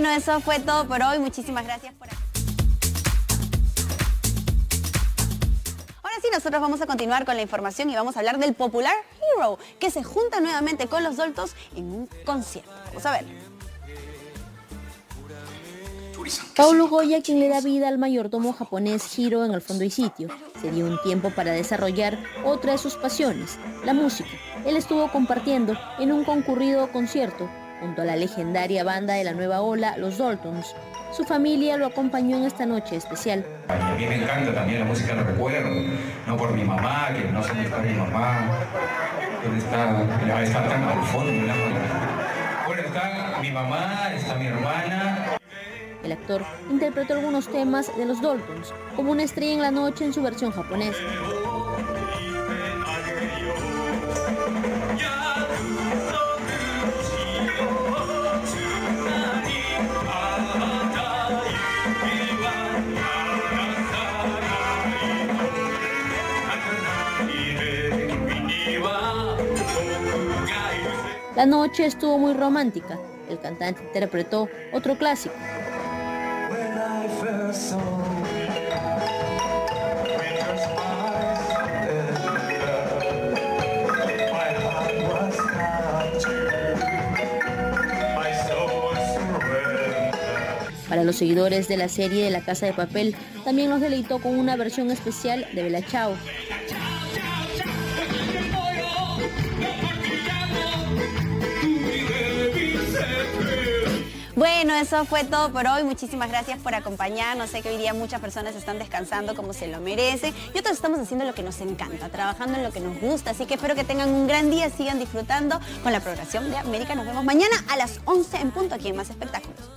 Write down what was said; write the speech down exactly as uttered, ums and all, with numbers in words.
Bueno, eso fue todo por hoy. Muchísimas gracias por... Ahora sí, nosotros vamos a continuar con la información y vamos a hablar del popular Hiro, que se junta nuevamente con los Doltons en un concierto. Vamos a ver. Paulo Goya, quien le da vida al mayordomo japonés Hiro en Al fondo y sitio, se dio un tiempo para desarrollar otra de sus pasiones, la música. Él estuvo compartiendo en un concurrido concierto junto a la legendaria banda de la nueva ola, Los Doltons. Su familia lo acompañó en esta noche especial. A mí me encanta también la música, lo recuerdo, no por mi mamá, que no sé dónde está mi mamá, que está, está tan al fondo. Bueno, está mi mamá, está mi hermana. El actor interpretó algunos temas de Los Doltons, como Una estrella en la noche en su versión japonesa. La noche estuvo muy romántica. El cantante interpretó otro clásico. Para los seguidores de la serie de La Casa de Papel, también nos deleitó con una versión especial de Bella Ciao. Bueno, eso fue todo por hoy. Muchísimas gracias por acompañarnos. Sé que hoy día muchas personas están descansando como se lo merecen y otros estamos haciendo lo que nos encanta, trabajando en lo que nos gusta. Así que espero que tengan un gran día, sigan disfrutando con la programación de América. Nos vemos mañana a las once en punto aquí en Más Espectáculos.